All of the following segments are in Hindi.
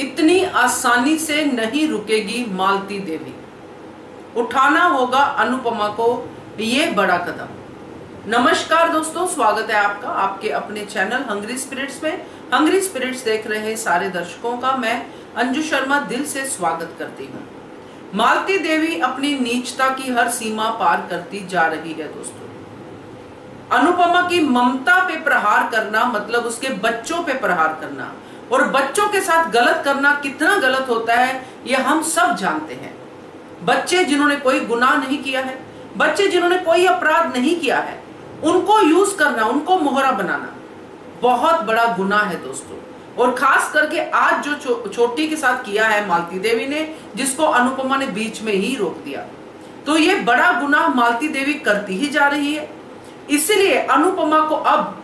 इतनी आसानी से नहीं रुकेगी मालती देवी। उठाना होगा अनुपमा को ये बड़ा कदम। नमस्कार दोस्तों, स्वागत है आपका आपके अपने चैनल हंग्री स्पिरिट्स में। हंग्री स्पिरिट्स देख रहे सारे दर्शकों का मैं अंजू शर्मा दिल से स्वागत करती हूँ। मालती देवी अपनी नीचता की हर सीमा पार करती जा रही है दोस्तों। अनुपमा की ममता पे प्रहार करना मतलब उसके बच्चों पे प्रहार करना और बच्चों के साथ गलत करना कितना गलत होता है यह हम सब जानते हैं। बच्चे जिन्होंने कोई गुनाह नहीं किया है, बच्चे जिन्होंने कोई अपराध नहीं किया है, उनको यूज करना, उनको मोहरा बनाना बहुत बड़ा गुनाह है दोस्तों। और खास करके आज जो छोटी के साथ किया है मालती देवी ने, जिसको अनुपमा ने बीच में ही रोक दिया, तो ये बड़ा गुनाह मालती देवी करती ही जा रही है। इसलिए अनुपमा को अब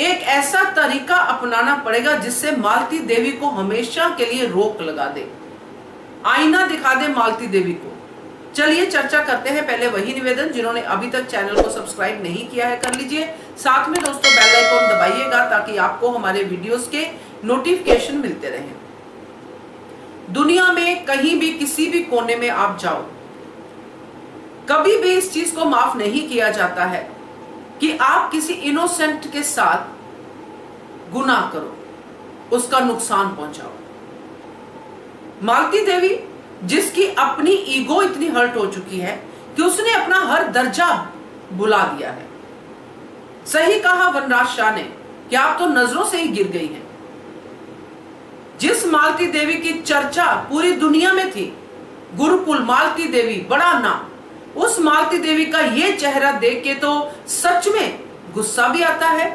एक ऐसा तरीका अपनाना पड़ेगा जिससे मालती देवी को हमेशा के लिए रोक लगा दे, आईना दिखा दे मालती देवी को। चलिए चर्चा करते हैं। पहले वही निवेदन, जिन्होंने अभी तक चैनल को सब्सक्राइब नहीं किया है कर लीजिए, साथ में दोस्तों बेल आइकॉन दबाइएगा ताकि आपको हमारे वीडियोस के नोटिफिकेशन मिलते रहें। दुनिया में कहीं भी किसी भी कोने में आप जाओ, कभी भी इस चीज को माफ नहीं किया जाता है कि आप किसी इनोसेंट के साथ गुनाह करो, उसका नुकसान पहुंचाओ। मालती देवी जिसकी अपनी ईगो इतनी हर्ट हो चुकी है कि उसने अपना हर दर्जा भुला दिया है। सही कहा वनराज शाह ने कि आप तो नजरों से ही गिर गई हैं। जिस मालती देवी की चर्चा पूरी दुनिया में थी, गुरुकुल मालती देवी बड़ा नाम, उस मालती देवी का यह चेहरा देख के तो सच में गुस्सा भी आता है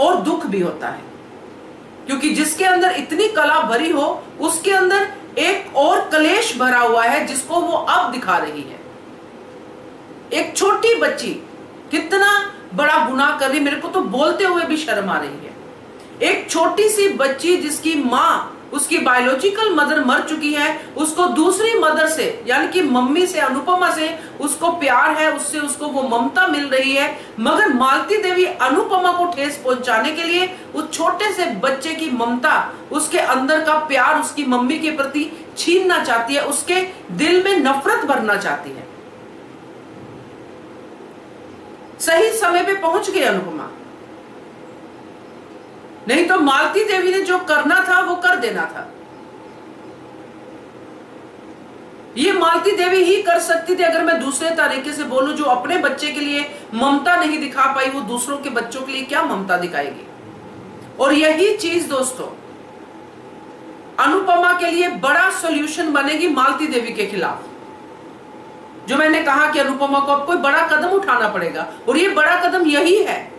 और दुख भी होता है, क्योंकि जिसके अंदर इतनी कला भरी हो उसके अंदर एक और कलेश भरा हुआ है जिसको वो अब दिखा रही है। एक छोटी बच्ची कितना बड़ा गुनाह कर रही, मेरे को तो बोलते हुए भी शर्म आ रही है। एक छोटी सी बच्ची जिसकी माँ, उसकी बायोलॉजिकल मदर मर चुकी है, उसको दूसरी मदर से यानी कि मम्मी से, अनुपमा से उसको प्यार है, उससे उसको वो ममता मिल रही है, मगर मालती देवी अनुपमा को ठेस पहुंचाने के लिए उस छोटे से बच्चे की ममता, उसके अंदर का प्यार उसकी मम्मी के प्रति छीनना चाहती है, उसके दिल में नफरत भरना चाहती है। सही समय पे पहुंच गई अनुपमा, नहीं तो मालती देवी ने जो करना था वो कर देना था। ये मालती देवी ही कर सकती थी। अगर मैं दूसरे तरीके से बोलूं, जो अपने बच्चे के लिए ममता नहीं दिखा पाई वो दूसरों के बच्चों के लिए क्या ममता दिखाएगी। और यही चीज दोस्तों अनुपमा के लिए बड़ा सॉल्यूशन बनेगी मालती देवी के खिलाफ। जो मैंने कहा कि अनुपमा को अब कोई बड़ा कदम उठाना पड़ेगा और ये बड़ा कदम यही है।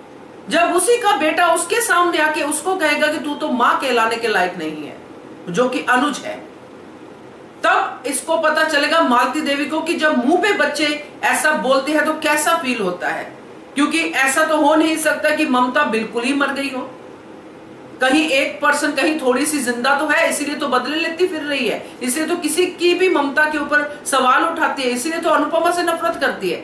जब उसी का बेटा उसके सामने आके उसको कहेगा कि तू तो मां कहलाने के लायक नहीं है, जो कि अनुज है, तब इसको पता चलेगा मालती देवी को कि जब मुंह पे बच्चे ऐसा बोलते हैं तो कैसा फील होता है। क्योंकि ऐसा तो हो नहीं सकता कि ममता बिल्कुल ही मर गई हो। कहीं 1%, कहीं थोड़ी सी जिंदा तो है, इसीलिए तो बदले लेती फिर रही है, इसलिए तो किसी की भी ममता के ऊपर सवाल उठाती है, इसीलिए तो अनुपमा से नफरत करती है।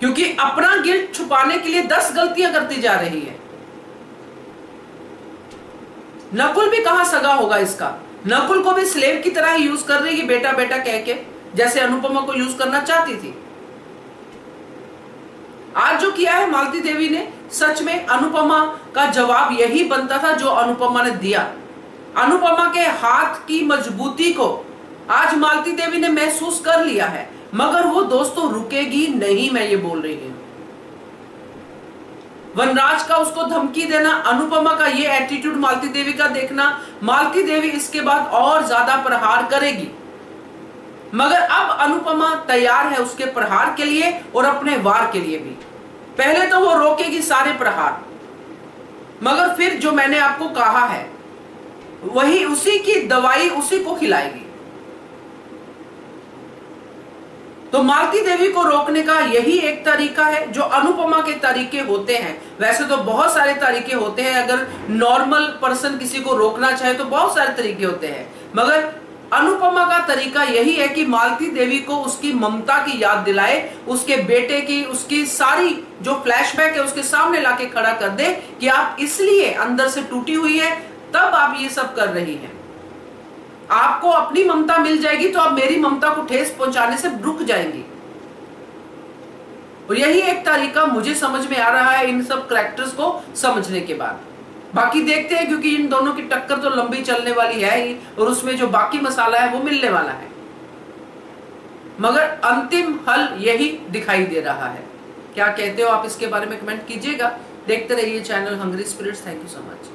क्योंकि अपना गिल्ट छुपाने के लिए 10 गलतियां करती जा रही है। नकुल भी कहां सगा होगा इसका, नकुल को भी स्लेव की तरह यूज कर रही है बेटा बेटा कह के, जैसे अनुपमा को यूज करना चाहती थी। आज जो किया है मालती देवी ने, सच में अनुपमा का जवाब यही बनता था जो अनुपमा ने दिया। अनुपमा के हाथ की मजबूती को आज मालती देवी ने महसूस कर लिया है, मगर वो दोस्तों रुकेगी नहीं। मैं ये बोल रही हूं, वनराज का उसको धमकी देना, अनुपमा का ये एटीट्यूड मालती देवी का देखना, मालती देवी इसके बाद और ज्यादा प्रहार करेगी। मगर अब अनुपमा तैयार है उसके प्रहार के लिए और अपने वार के लिए भी। पहले तो वो रोकेगी सारे प्रहार, मगर फिर जो मैंने आपको कहा है वही उसी की दवाई उसी को खिलाएगी। तो मालती देवी को रोकने का यही एक तरीका है। जो अनुपमा के तरीके होते हैं, वैसे तो बहुत सारे तरीके होते हैं, अगर नॉर्मल पर्सन किसी को रोकना चाहे तो बहुत सारे तरीके होते हैं, मगर अनुपमा का तरीका यही है कि मालती देवी को उसकी ममता की याद दिलाए, उसके बेटे की, उसकी सारी जो फ्लैशबैक है उसके सामने लाके खड़ा कर दे कि आप इसलिए अंदर से टूटी हुई है तब आप ये सब कर रही हैं। आपको अपनी ममता मिल जाएगी तो आप मेरी ममता को ठेस पहुंचाने से रुक जाएंगी। और यही एक तरीका मुझे समझ में आ रहा है इन सब कैरेक्टर्स को समझने के बाद। बाकी देखते हैं, क्योंकि इन दोनों की टक्कर तो लंबी चलने वाली है ही, और उसमें जो बाकी मसाला है वो मिलने वाला है, मगर अंतिम हल यही दिखाई दे रहा है। क्या कहते हो आप इसके बारे में? कमेंट कीजिएगा। देखते रहिए channel hungry spirits. Thank you so much.